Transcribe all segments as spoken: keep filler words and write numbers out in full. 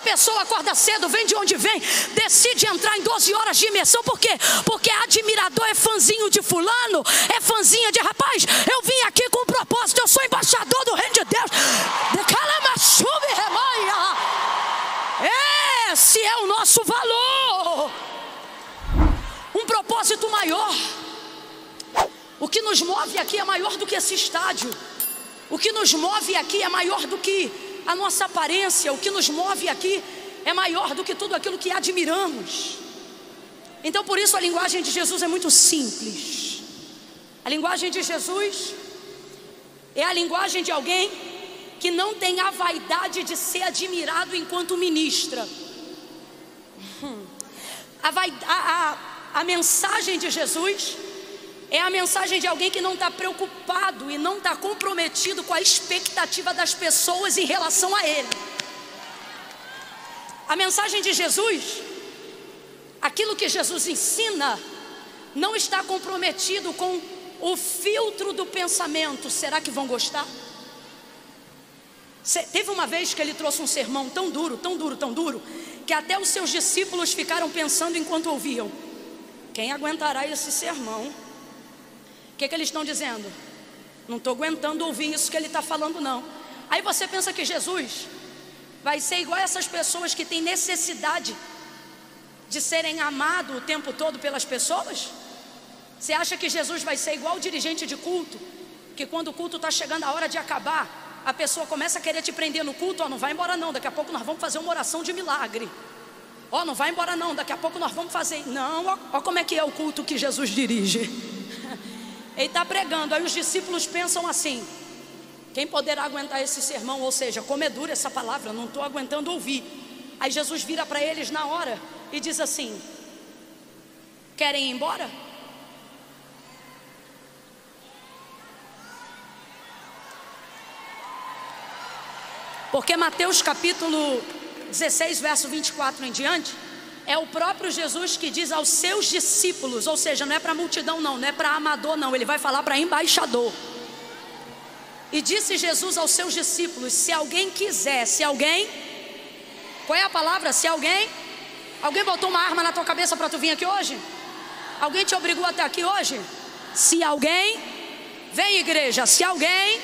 A pessoa acorda cedo, vem de onde vem, decide entrar em doze horas de imersão. Por quê? Porque admirador é fãzinho de fulano, é fãzinha de rapaz. Eu vim aqui com um propósito, eu sou embaixador do reino de Deus. Esse é o nosso valor. Um propósito maior. O que nos move aqui é maior do que esse estádio. O que nos move aqui é maior do que a nossa aparência. O que nos move aqui é maior do que tudo aquilo que admiramos. Então, por isso, a linguagem de Jesus é muito simples. A linguagem de Jesus é a linguagem de alguém que não tem a vaidade de ser admirado enquanto ministra. A, vai, a, a, a mensagem de Jesus é a mensagem de alguém que não está preocupado e não está comprometido com a expectativa das pessoas em relação a ele. A mensagem de Jesus, aquilo que Jesus ensina, não está comprometido com o filtro do pensamento. Será que vão gostar? Teve uma vez que ele trouxe um sermão tão duro, tão duro, tão duro, que até os seus discípulos ficaram pensando enquanto ouviam: quem aguentará esse sermão? O que, que eles estão dizendo? Não estou aguentando ouvir isso que ele está falando, não. Aí você pensa que Jesus vai ser igual a essas pessoas que têm necessidade de serem amados o tempo todo pelas pessoas? Você acha que Jesus vai ser igual o dirigente de culto, que quando o culto está chegando a hora de acabar, a pessoa começa a querer te prender no culto? Ó, não vai embora não, daqui a pouco nós vamos fazer uma oração de milagre. Ó, não vai embora não, daqui a pouco nós vamos fazer. Não, ó, ó como é que é o culto que Jesus dirige. Ele está pregando, aí os discípulos pensam assim: quem poderá aguentar esse sermão? Ou seja, como é dura essa palavra, não estou aguentando ouvir. Aí Jesus vira para eles na hora e diz assim: querem ir embora? Porque Mateus capítulo dezesseis, verso vinte e quatro em diante, é o próprio Jesus que diz aos seus discípulos, ou seja, não é para multidão não, não é para amador não, ele vai falar para embaixador. E disse Jesus aos seus discípulos: se alguém quiser, se alguém, qual é a palavra? Se alguém, alguém botou uma arma na tua cabeça para tu vir aqui hoje? Alguém te obrigou até aqui hoje? Se alguém, vem igreja, se alguém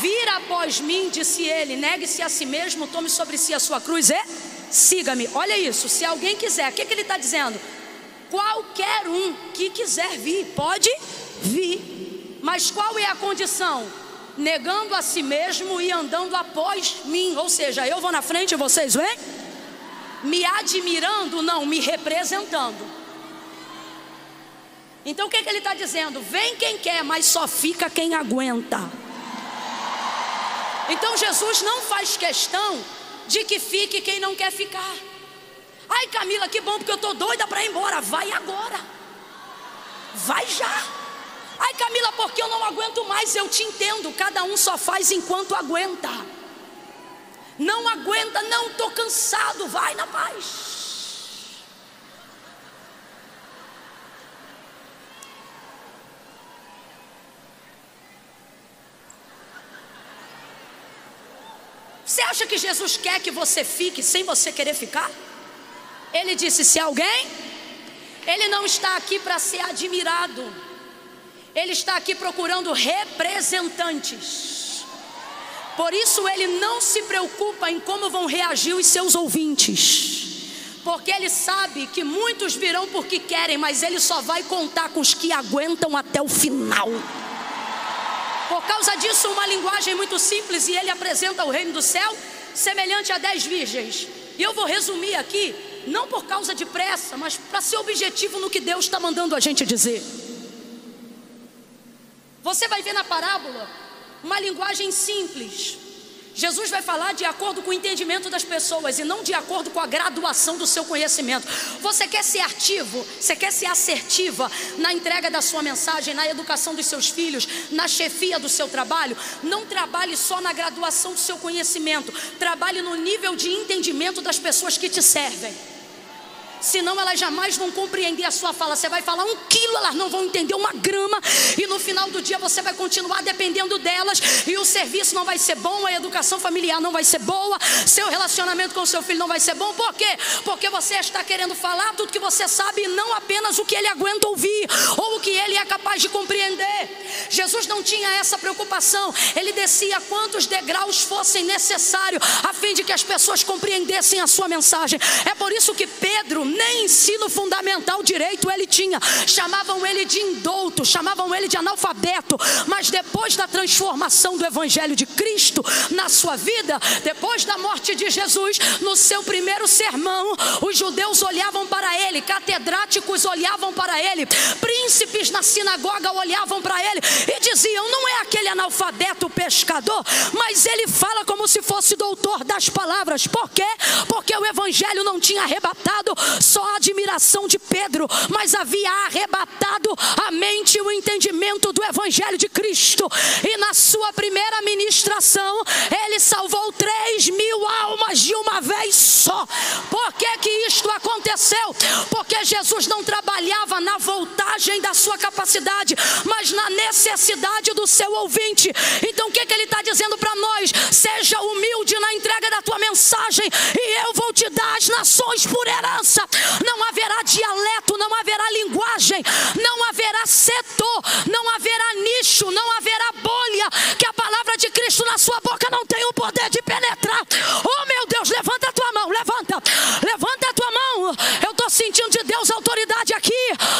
vir após mim, disse ele, negue-se a si mesmo, tome sobre si a sua cruz e siga-me. Olha isso, se alguém quiser, o que, que ele está dizendo? Qualquer um que quiser vir, pode vir. Mas qual é a condição? Negando a si mesmo e andando após mim. Ou seja, eu vou na frente, vocês vêm? Me admirando, não, me representando. Então o que, que ele está dizendo? Vem quem quer, mas só fica quem aguenta. Então Jesus não faz questão de que fique quem não quer ficar. Ai, Camila, que bom, porque eu tô doida para ir embora. Vai agora. Vai já. Ai, Camila, porque eu não aguento mais. Eu te entendo, cada um só faz enquanto aguenta. Não aguenta, não, tô cansado. Vai na paz. Você acha que Jesus quer que você fique sem você querer ficar? Ele disse: se alguém... Ele não está aqui para ser admirado. Ele está aqui procurando representantes. Por isso ele não se preocupa em como vão reagir os seus ouvintes, porque ele sabe que muitos virão porque querem, mas ele só vai contar com os que aguentam até o final. Por causa disso, uma linguagem muito simples, e ele apresenta o reino do céu semelhante a dez virgens. E eu vou resumir aqui, não por causa de pressa, mas para ser objetivo no que Deus está mandando a gente dizer. Você vai ver na parábola uma linguagem simples. Jesus vai falar de acordo com o entendimento das pessoas e não de acordo com a graduação do seu conhecimento. Você quer ser ativo, você quer ser assertiva na entrega da sua mensagem, na educação dos seus filhos, na chefia do seu trabalho? Não trabalhe só na graduação do seu conhecimento, trabalhe no nível de entendimento das pessoas que te servem. senão elas jamais vão compreender a sua fala. Você vai falar um quilo, elas não vão entender uma grama, e no final do dia você vai continuar dependendo delas, e o serviço não vai ser bom, a educação familiar não vai ser boa, seu relacionamento com seu filho não vai ser bom. Por quê? Porque você está querendo falar tudo que você sabe, e não apenas o que ele aguenta ouvir, ou o que ele é capaz de compreender. Jesus não tinha essa preocupação, ele descia quantos degraus fossem necessários, a fim de que as pessoas compreendessem a sua mensagem. É por isso que Pedro, nem ensino fundamental direito ele tinha, chamavam ele de indouto, chamavam ele de analfabeto, mas depois da transformação do Evangelho de Cristo na sua vida, depois da morte de Jesus, no seu primeiro sermão, os judeus olhavam para ele, catedráticos olhavam para ele, príncipes na sinagoga olhavam para ele e diziam: não é aquele analfabeto pescador, mas ele fala como se fosse doutor das palavras. Por quê? Porque o Evangelho não tinha arrebatado só a admiração de Pedro, mas havia arrebatado a mente e o entendimento do Evangelho de Cristo. E na sua primeira ministração, ele salvou três mil almas de uma vez só. Por que que isto aconteceu? Porque Jesus não trabalhava na voltagem da sua capacidade, mas na necessidade do seu ouvinte. Então o que que ele está dizendo para nós? Seja humilde na entrega da tua mensagem, e eu vou te dar as nações por herança. Não haverá dialeto, não haverá linguagem, não haverá setor, não haverá nicho, não haverá bolha, que a palavra de Cristo na sua boca não tem o poder de penetrar. Oh meu Deus, levanta a tua mão, levanta, levanta a tua mão. Eu estou sentindo de Deus autoridade aqui.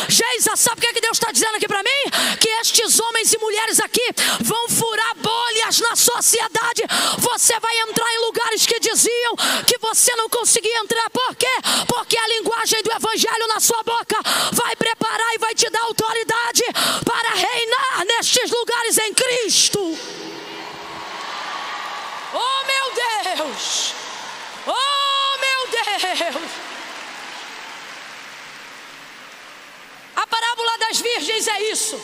Geisa, sabe o que é que Deus está dizendo aqui para mim? Que estes homens e mulheres aqui vão furar bolhas na sociedade. Você vai entrar em lugares que diziam que você não conseguia entrar. Por quê? Porque a linguagem do Evangelho na sua boca vai preparar e vai te dar autoridade para reinar nestes lugares em Cristo. Oh meu Deus! Oh meu Deus! A parábola das virgens é isso.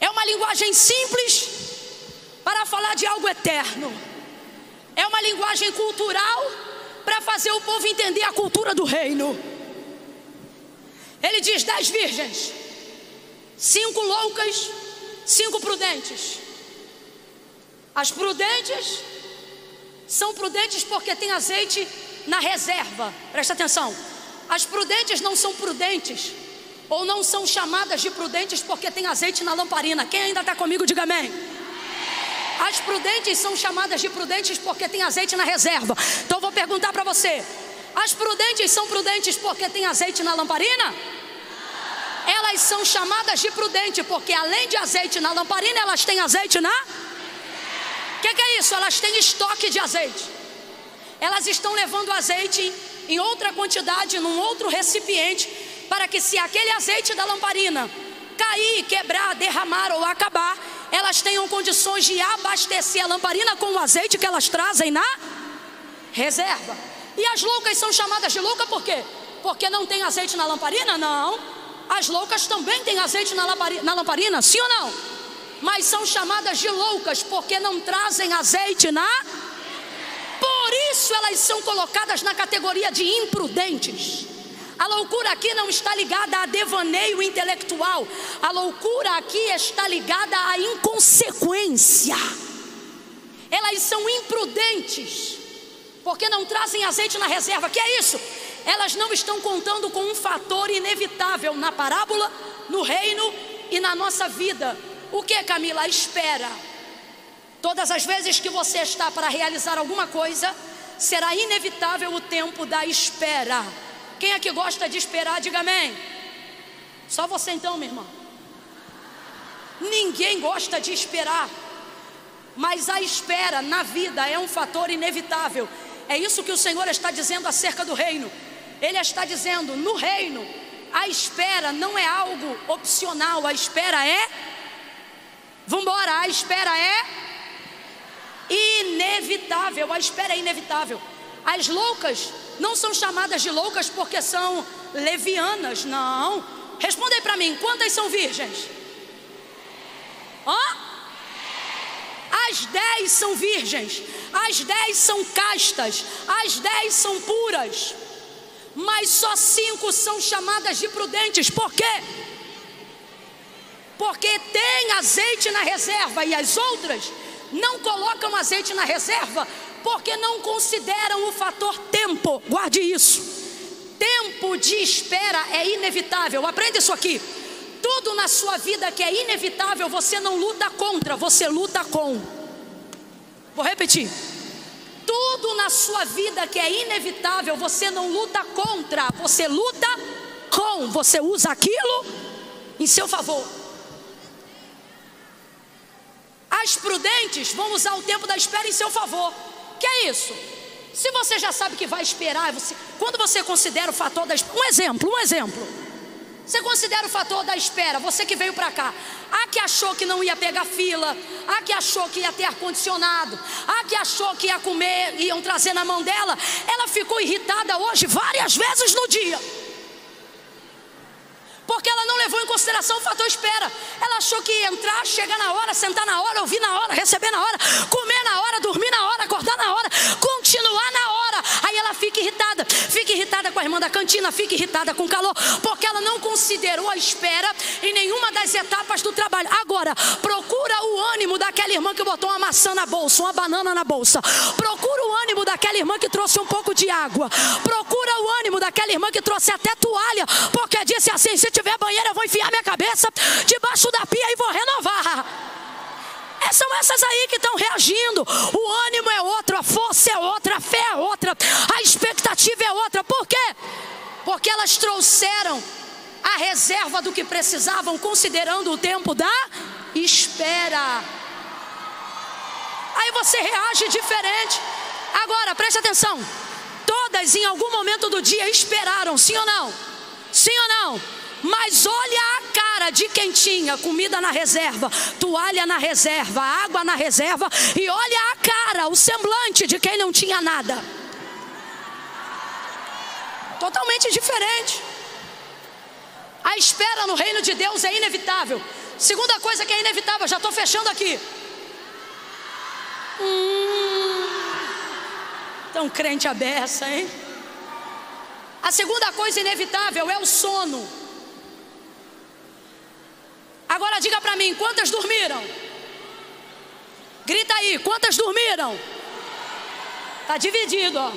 É uma linguagem simples para falar de algo eterno. É uma linguagem cultural para fazer o povo entender a cultura do reino. Ele diz: dez virgens, cinco loucas, cinco prudentes. As prudentes são prudentes porque tem azeite na reserva. Presta atenção. As prudentes não são prudentes, ou não são chamadas de prudentes, porque tem azeite na lamparina. Quem ainda está comigo, diga amém. As prudentes são chamadas de prudentes porque tem azeite na reserva. Então eu vou perguntar para você: as prudentes são prudentes porque tem azeite na lamparina? Elas são chamadas de prudente porque, além de azeite na lamparina, elas têm azeite na... O que, que é isso? Elas têm estoque de azeite. Elas estão levando azeite em outra quantidade, num outro recipiente, para que, se aquele azeite da lamparina cair, quebrar, derramar ou acabar, elas tenham condições de abastecer a lamparina com o azeite que elas trazem na reserva. E as loucas são chamadas de louca por quê? Porque não tem azeite na lamparina? Não. As loucas também têm azeite na lamparina, na lamparina, sim ou não? Mas são chamadas de loucas porque não trazem azeite na... Por isso elas são colocadas na categoria de imprudentes. A loucura aqui não está ligada a devaneio intelectual. A loucura aqui está ligada à inconsequência. Elas são imprudentes porque não trazem azeite na reserva. Que é isso? Elas não estão contando com um fator inevitável na parábola, no reino e na nossa vida. O que, Camila? A espera. Todas as vezes que você está para realizar alguma coisa, será inevitável o tempo da espera. Quem é que gosta de esperar, diga amém. Só você então, minha irmã. Ninguém gosta de esperar. Mas a espera na vida é um fator inevitável. É isso que o Senhor está dizendo acerca do reino. Ele está dizendo: no reino, a espera não é algo opcional. A espera é... Vamos embora, a espera é inevitável. A espera é inevitável. As loucas não são chamadas de loucas porque são levianas, não. Responda aí para mim: quantas são virgens? Hã? As dez são virgens, as dez são castas, as dez são puras. mas só cinco são chamadas de prudentes. Por quê? Porque tem azeite na reserva e as outras não colocam azeite na reserva porque não consideram o fator tempo. Guarde isso. Tempo de espera é inevitável. Aprenda isso aqui. Tudo na sua vida que é inevitável, você não luta contra, você luta com. Vou repetir. Tudo na sua vida que é inevitável, você não luta contra, você luta com. Você usa aquilo em seu favor. As prudentes vão usar o tempo da espera em seu favor. Que é isso? Se você já sabe que vai esperar, você, quando você considera o fator da espera... Um exemplo, um exemplo. Você considera o fator da espera, você que veio para cá. A que achou que não ia pegar fila, a que achou que ia ter ar-condicionado, a que achou que ia comer, iam trazer na mão dela, ela ficou irritada hoje várias vezes no dia. Porque ela não levou em consideração o fator espera. Ela achou que ia entrar, chegar na hora, sentar na hora, ouvir na hora, receber na hora, comer na hora, dormir na hora, acordar na hora, continuar na hora. Aí ela fica irritada, fica irritada com a irmã da cantina, fica irritada com o calor, porque ela não considerou a espera em nenhuma das etapas do trabalho. Agora, procura o ânimo daquela irmã que botou uma maçã na bolsa, uma banana na bolsa. Procura o ânimo daquela irmã que trouxe um pouco de água. Procura o ânimo daquela irmã que trouxe até toalha, porque disse assim: se tiver banheiro eu vou enfiar minha cabeça debaixo da pia e vou renovar. São essas aí que estão reagindo. O ânimo é outro, a força é outra, a fé é outra, a expectativa é outra. Por quê? Porque elas trouxeram a reserva do que precisavam, considerando o tempo da espera. Aí você reage diferente. Agora, preste atenção. Todas em algum momento do dia esperaram, sim ou não? Sim ou não? Mas olha a cara de quem tinha comida na reserva, toalha na reserva, água na reserva, e olha a cara, o semblante de quem não tinha nada. Totalmente diferente. A espera no reino de Deus é inevitável. Segunda coisa que é inevitável, já estou fechando aqui. Hum, tão crente a beça, hein? A segunda coisa inevitável é o sono. Agora diga para mim, quantas dormiram? Grita aí, quantas dormiram? Tá dividido, ó.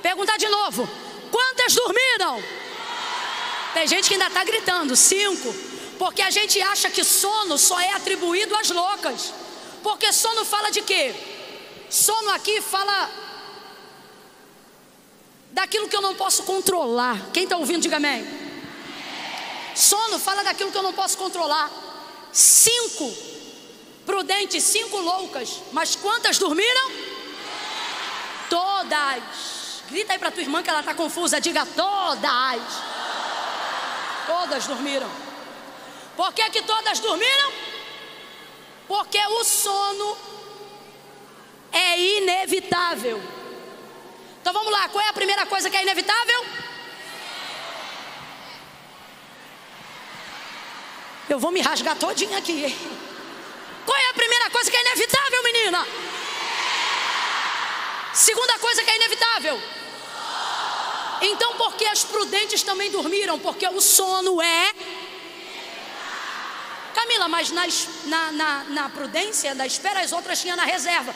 Perguntar de novo, quantas dormiram? Tem gente que ainda tá gritando, cinco. Porque a gente acha que sono só é atribuído às loucas. Porque sono fala de quê? Sono aqui fala... daquilo que eu não posso controlar. Quem está ouvindo, diga amém. Sono fala daquilo que eu não posso controlar. Cinco prudentes, cinco loucas. Mas quantas dormiram? Todas. Grita aí para tua irmã que ela está confusa. Diga todas. Todas dormiram. Por que que todas dormiram? Porque o sono é inevitável. Então vamos lá, qual é a primeira coisa que é inevitável? Eu vou me rasgar todinha aqui. Qual é a primeira coisa que é inevitável, menina? Segunda coisa que é inevitável. Então por que as prudentes também dormiram? Porque o sono é... Camila, mas nas, na, na, na prudência, na espera, as outras tinham na reserva.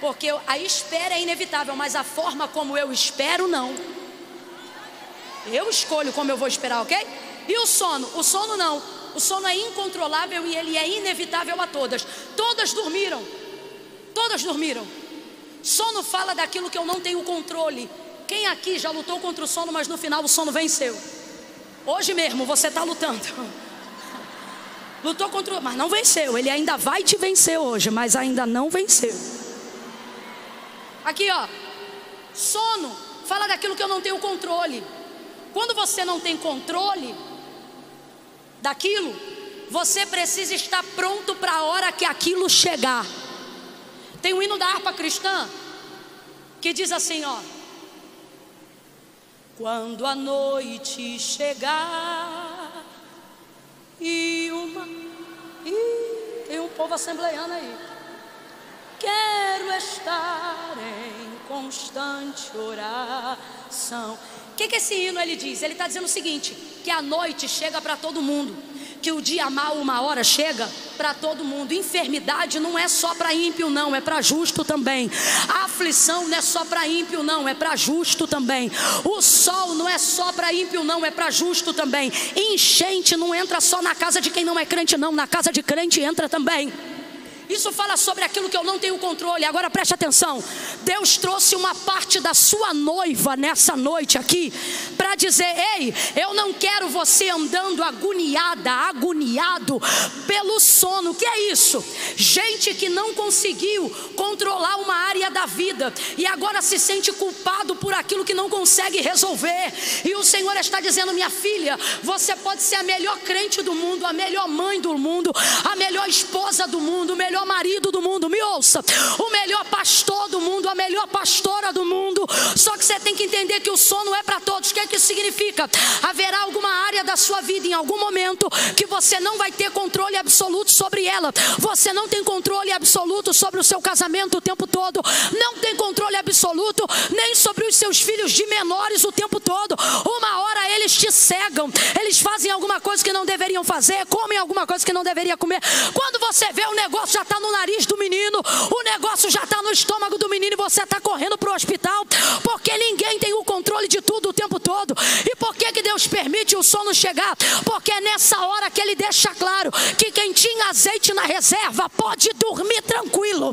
Porque a espera é inevitável, mas a forma como eu espero, não. Eu escolho como eu vou esperar, ok? E o sono? O sono não. O sono é incontrolável e ele é inevitável a todas. Todas dormiram. Todas dormiram. Sono fala daquilo que eu não tenho controle. Quem aqui já lutou contra o sono, mas no final o sono venceu? Hoje mesmo você está lutando. Lutou contra o... mas não venceu. Ele ainda vai te vencer hoje, mas ainda não venceu. Aqui, ó, sono fala daquilo que eu não tenho controle. Quando você não tem controle daquilo, você precisa estar pronto para a hora que aquilo chegar. Tem um hino da harpa cristã que diz assim, ó: quando a noite chegar e uma... e tem um povo assembleiano aí. Quero estar em constante oração. que, que esse hino ele diz? Ele está dizendo o seguinte: que a noite chega para todo mundo, que o dia mal uma hora chega para todo mundo. Enfermidade não é só para ímpio não, é para justo também. A aflição não é só para ímpio não, é para justo também. O sol não é só para ímpio não, é para justo também. Enchente não entra só na casa de quem não é crente não, na casa de crente entra também. Isso fala sobre aquilo que eu não tenho controle. Agora preste atenção. Deus trouxe uma parte da sua noiva nessa noite aqui para dizer: ei, eu não quero você andando agoniada, agoniado pelo sono. O que é isso? Gente que não conseguiu controlar uma área da vida e agora se sente culpado por aquilo que não consegue resolver. E o Senhor está dizendo: minha filha, você pode ser a melhor crente do mundo, a melhor mãe do mundo, a melhor esposa do mundo, o melhor O melhor marido do mundo, me ouça, o melhor pastor do mundo, a melhor pastora do mundo, só que você tem que entender que o sono é para todos. O que é que isso significa? Haverá alguma área da sua vida em algum momento que você não vai ter controle absoluto sobre ela. Você não tem controle absoluto sobre o seu casamento o tempo todo, não tem controle absoluto nem sobre os seus filhos de menores o tempo todo. Uma hora eles te cegam, eles fazem alguma coisa que não deveriam fazer, comem alguma coisa que não deveria comer. Quando você vê o negócio já está no nariz do menino, o negócio já está no estômago do menino e você está correndo para o hospital, porque ninguém tem o controle de tudo o tempo todo. E por que que Deus permite o sono chegar? Porque é nessa hora que Ele deixa claro que quem tinha azeite na reserva pode dormir tranquilo,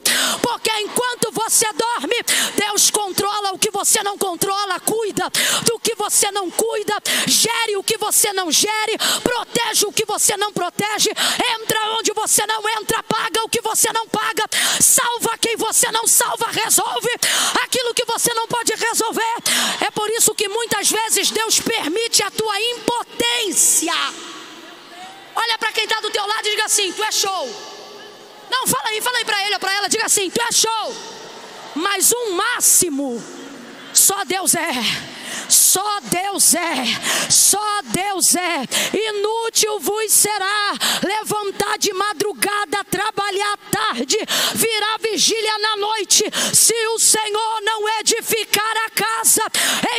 porque enquanto você dorme, Deus controla o que você não controla, cuida do que você não cuida, gere o que você não gere, protege o que você não protege, entra onde você não entra, paga o que você não paga, salva quem você não salva, resolve aquilo que você não pode resolver. É por isso que muitas vezes Deus permite a tua impotência. Olha para quem está do teu lado e diga assim: tu é show. Não, fala aí, fala aí para ele ou para ela, diga assim: tu é show, mas um máximo só Deus é. Só Deus é, só Deus é. Inútil vos será levantar de madrugada, trabalhar à tarde, virar vigília na noite, se o Senhor não edificar a casa.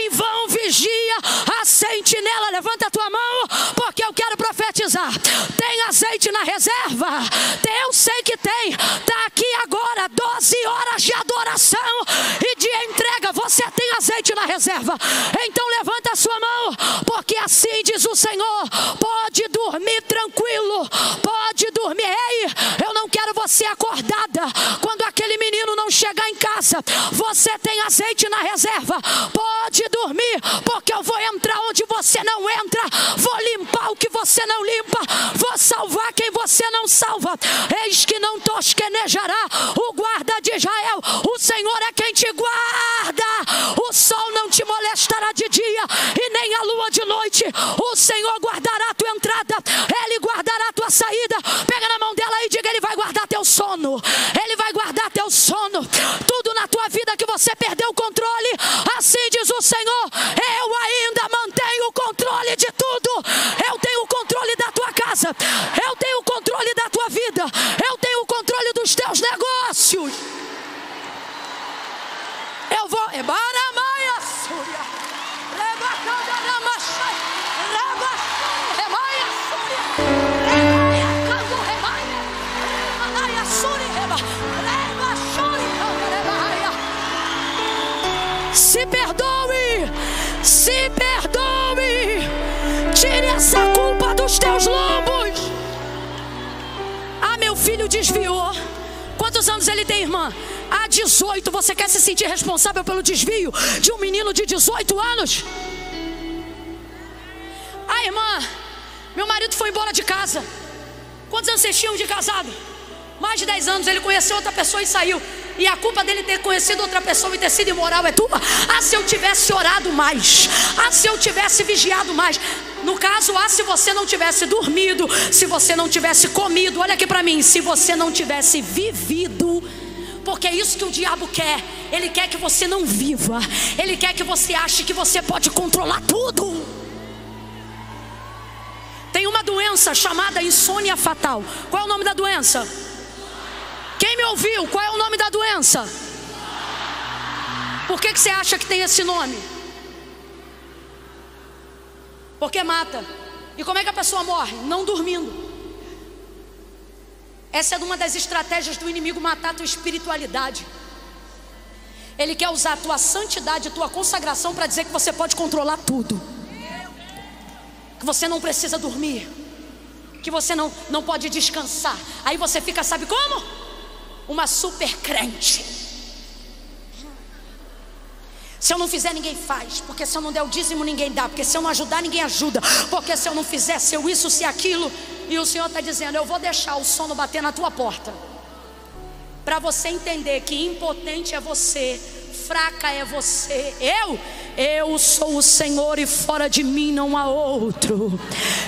Em vão vigia a sentinela. Levanta a tua mão, porque eu quero profetizar. Tem azeite na reserva? Eu sei que tem. Está aqui agora doze horas de adoração e de entrega. Você tem azeite na reserva? Então levanta a sua mão, porque assim diz o Senhor: pode dormir tranquilo, pode dormir. Ei, eu não quero você acordada quando aquele menino não chegar em casa. Você tem azeite na reserva, pode dormir, porque eu vou entrar onde você não entra, vou limpar o que você não limpa, vou salvar quem você não salva. Eis que não tosquenejará o guarda de Israel. O Senhor é quem te guarda, o sol não te molestará de dia e nem a lua de noite. O Senhor guardará a tua entrada, Ele guardará a tua saída. Pega na mão dela e diga: Ele vai guardar teu sono, Ele vai guardar teu sono. Tudo na tua vida que você perdeu o controle, assim diz o Senhor: eu ainda mantenho o controle de tudo. Eu tenho o controle da tua casa, eu tenho o controle da tua vida, eu tenho o controle dos teus negócios. Eu vou... Se perdoe, se perdoe, tire essa culpa dos teus lombos. Ah, meu filho desviou. Quantos anos ele tem, irmã? Há dezoito. Você quer se sentir responsável pelo desvio de um menino de dezoito anos? Ah, irmã, meu marido foi embora de casa. Quantos anos vocês tinham de casado? Mais de dez anos. Ele conheceu outra pessoa e saiu. E a culpa dele ter conhecido outra pessoa e ter sido imoral é tua? Ah, se eu tivesse orado mais. Ah, se eu tivesse vigiado mais. No caso, ah, se você não tivesse dormido, se você não tivesse comido. Olha aqui para mim, se você não tivesse vivido. Porque é isso que o diabo quer. Ele quer que você não viva. Ele quer que você ache que você pode controlar tudo. Tem uma doença chamada insônia fatal. Qual é o nome da doença? Quem me ouviu? Qual é o nome da doença? Por que que você acha que tem esse nome? porque mata. E como é que a pessoa morre? Não dormindo. Essa é uma das estratégias do inimigo, matar a tua espiritualidade. Ele quer usar a tua santidade, a tua consagração para dizer que você pode controlar tudo, que você não precisa dormir, que você não, não pode descansar. Aí você fica, sabe como? Uma super crente. Se eu não fizer, ninguém faz. Porque se eu não der o dízimo, ninguém dá. Porque se eu não ajudar, ninguém ajuda. Porque se eu não fizer, se eu isso, se aquilo. E o Senhor está dizendo, eu vou deixar o sono bater na tua porta, para você entender que impotente é você, fraca é você. Eu, eu sou o Senhor e fora de mim não há outro.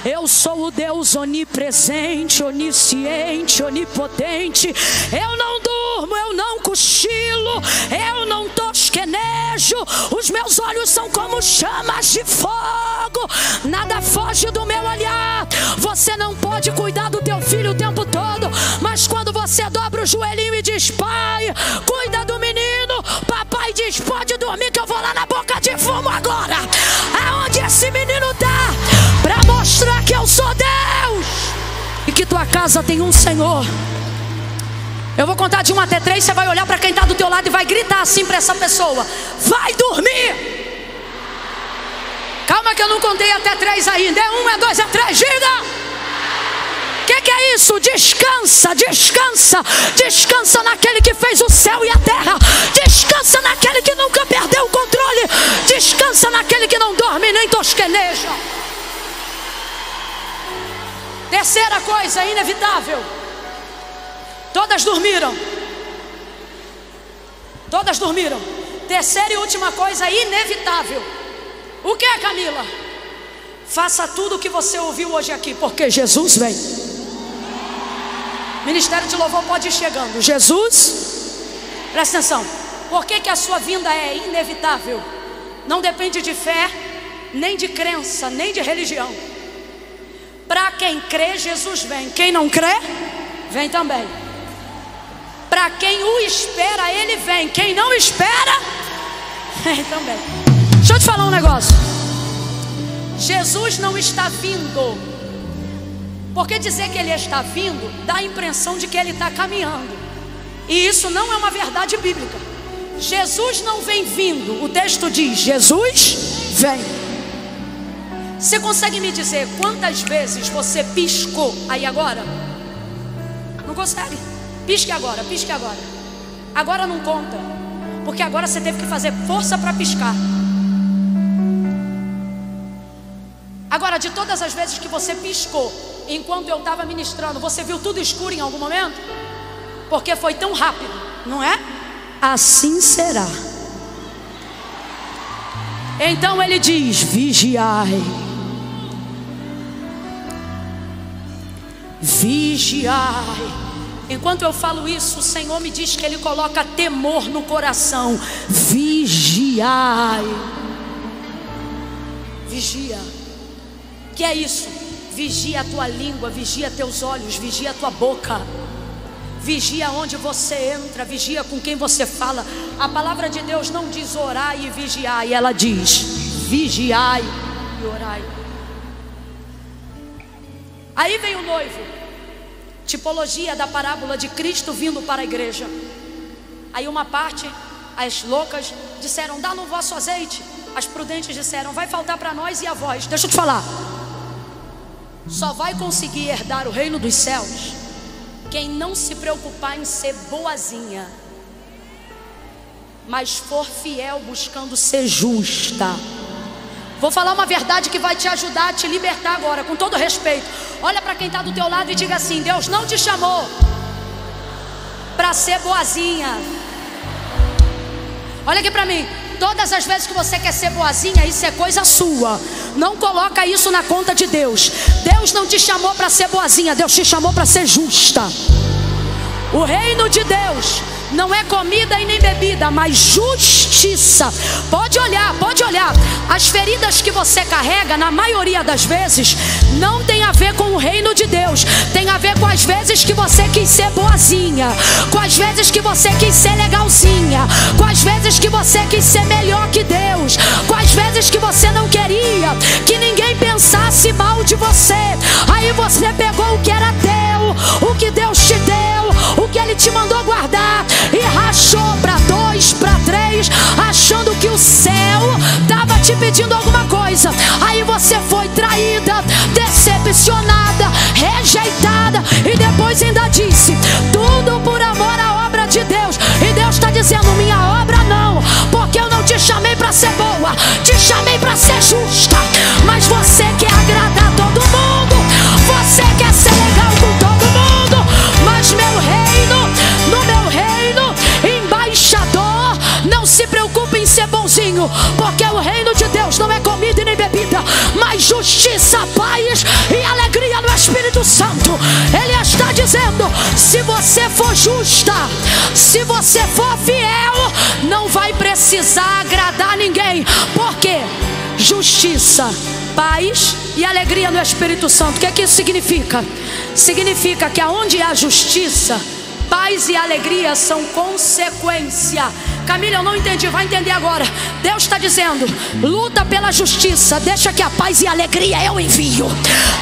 Eu sou o Deus onipresente, onisciente, onipotente. Eu não durmo, eu não cochilo, eu não tosquenejo. Os meus olhos são como chamas de fogo, nada foge do meu olhar. Você não pode cuidar do teu filho o tempo todo, mas quando você dobra o joelhinho e diz, pai, cuida do menino, papai diz, pode dormir que eu vou lá na boca de fumo agora. Aonde esse menino tá? Pra mostrar que eu sou Deus e que tua casa tem um Senhor. Eu vou contar de um até três, você vai olhar pra quem tá do teu lado e vai gritar assim pra essa pessoa, vai dormir. Calma que eu não contei até três ainda. É um, é dois, é três, diga. O que, que é isso? Descansa, descansa. Descansa naquele que fez o céu e a terra. Descansa naquele que nunca perdeu o controle. Descansa naquele que não dorme nem tosqueneja. Terceira coisa, inevitável. Todas dormiram. Todas dormiram. Terceira e última coisa, inevitável. O que, Camila? Faça tudo o que você ouviu hoje aqui, porque Jesus vem. Ministério de Louvor pode ir chegando. Jesus, presta atenção. Por que, que a sua vinda é inevitável? Não depende de fé, nem de crença, nem de religião. Para quem crê, Jesus vem. Quem não crê, vem também. Para quem o espera, ele vem. Quem não espera, vem também. Deixa eu te falar um negócio. Jesus não está vindo. Porque dizer que ele está vindo dá a impressão de que ele está caminhando. E isso não é uma verdade bíblica. Jesus não vem vindo. O texto diz, Jesus vem. Você consegue me dizer quantas vezes você piscou aí agora? Não consegue? Pisque agora, pisque agora. Agora não conta. Porque agora você teve que fazer força para piscar. Agora, de todas as vezes que você piscou enquanto eu estava ministrando, você viu tudo escuro em algum momento? Porque foi tão rápido, não é? Assim será. Então ele diz, vigiai. Vigiai. Enquanto eu falo isso, o Senhor me diz que ele coloca temor no coração. Vigiai. Vigia. Que é isso? Vigia a tua língua, vigia teus olhos, vigia a tua boca. Vigia onde você entra, vigia com quem você fala. A palavra de Deus não diz orai e vigiai, ela diz vigiai e orai. Aí vem o noivo, tipologia da parábola de Cristo vindo para a igreja. Aí uma parte, as loucas disseram, dá no vosso azeite. As prudentes disseram, vai faltar para nós e a vós. Deixa eu te falar, só vai conseguir herdar o reino dos céus quem não se preocupar em ser boazinha, mas for fiel buscando ser justa. Vou falar uma verdade que vai te ajudar a te libertar agora, com todo respeito. Olha para quem está do teu lado e diga assim, Deus não te chamou para ser boazinha. Olha aqui para mim. Todas as vezes que você quer ser boazinha, isso é coisa sua. Não coloca isso na conta de Deus. Deus não te chamou para ser boazinha. Deus te chamou para ser justa. O reino de Deus não é comida e nem bebida, mas justiça. Pode olhar, pode olhar. As feridas que você carrega, na maioria das vezes, não tem a ver com o reino de Deus. Tem a ver com as vezes que você quis ser boazinha, com as vezes que você quis ser legalzinha, com as vezes que você quis ser melhor que Deus, com as vezes que você não queria que ninguém pensasse e você pegou o que era teu, o que Deus te deu, o que Ele te mandou guardar, e rachou para dois, para três, achando que o céu estava te pedindo alguma coisa. Aí você foi traída, decepcionada, rejeitada, e depois ainda disse tudo por amor à obra de Deus. E Deus está dizendo: minha obra não, porque eu não te chamei para ser boa, te chamei para ser justa. Mas você quer agradar todo mundo, você quer ser legal com todo mundo, mas meu reino, no meu reino, embaixador, não se preocupe em ser bonzinho, porque o reino de Deus não é comida e nem bebida, mas justiça, paz e alegria no Espírito Santo. Ele está dizendo: se você for justa, se você for fiel, não vai precisar agradar ninguém, porque justiça, paz e alegria no Espírito Santo. O que é que isso significa? Significa que aonde há justiça, paz e alegria são consequência. Camila, eu não entendi, vai entender agora. Deus está dizendo: luta pela justiça, deixa que a paz e a alegria eu envio.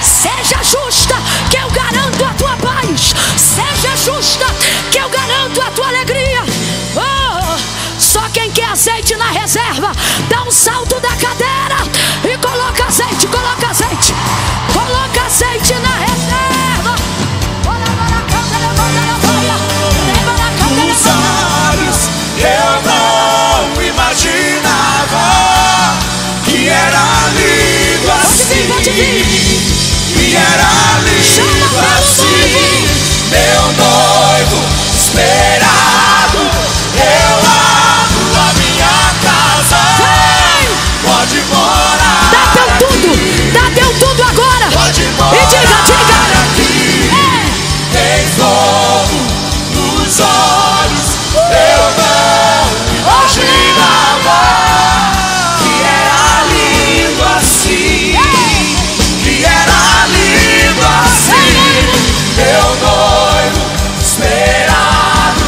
Seja justa, que eu garanto a tua paz. Seja justa, que eu garanto a tua alegria. Oh! Só quem quer azeite na reserva, dá um salto da cadeira e coloca azeite, coloca azeite, coloca azeite na reserva. Nos olhos eu não imaginava que era lindo assim, pode vir, pode vir. Que era lindo assim, meu noivo esperado, eu amo. Pode morar. Dá teu tudo, aqui. Dá teu tudo agora. Pode morar. E diga, diga. Aqui. É. Tem fogo nos olhos. Uh. Eu não imaginava uh. que era lindo assim. Uh. Que era lindo assim. Meu noivo esperado.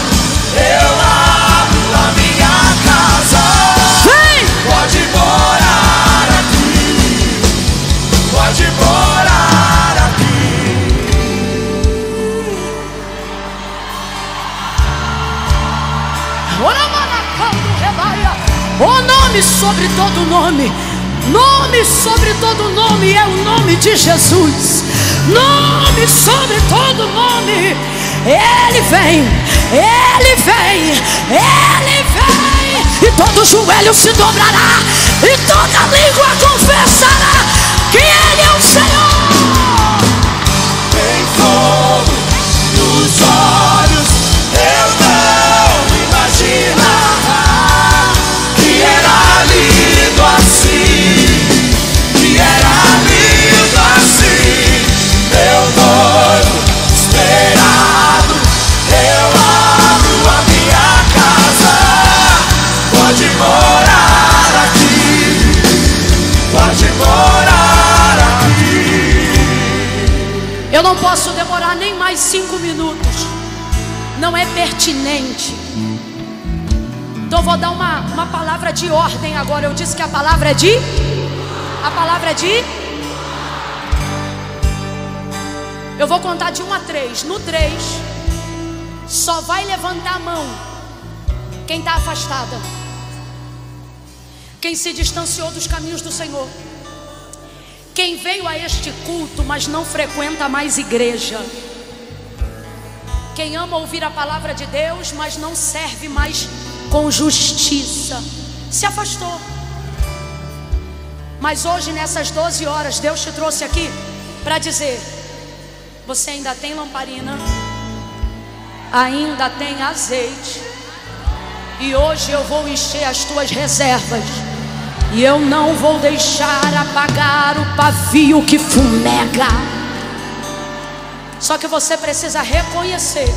Eu abro a minha casa. Vem. Pode morar. Pode morar aqui. O nome sobre todo nome, nome sobre todo nome é o nome de Jesus. Nome sobre todo nome. Ele vem, Ele vem, Ele vem. E todo joelho se dobrará e toda língua confessará que Ele é o Senhor. Tem fogo nos olhos, eu não imaginava que era lindo assim, que era lindo assim, meu noivo esperado, eu abro a minha casa, pode morar aqui, pode morar. Eu não posso demorar nem mais cinco minutos. Não é pertinente. Então vou dar uma, uma palavra de ordem agora. Eu disse que a palavra é de... A palavra é de... Eu vou contar de um a três. No três, só vai levantar a mão quem está afastada, quem se distanciou dos caminhos do Senhor, quem veio a este culto, mas não frequenta mais igreja, quem ama ouvir a palavra de Deus, mas não serve mais com justiça, se afastou. Mas hoje, nessas doze horas, Deus te trouxe aqui para dizer: você ainda tem lamparina, ainda tem azeite, e hoje eu vou encher as tuas reservas. E eu não vou deixar apagar o pavio que fumega. Só que você precisa reconhecer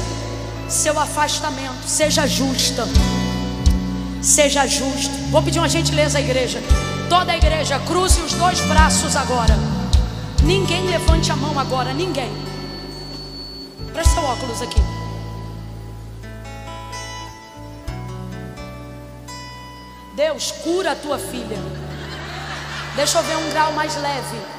seu afastamento. Seja justa. Seja justo. Vou pedir uma gentileza à igreja. Toda a igreja, cruze os dois braços agora. Ninguém levante a mão agora, ninguém. Presta o óculos aqui. Deus, cura a tua filha. Deixa eu ver um grau mais leve.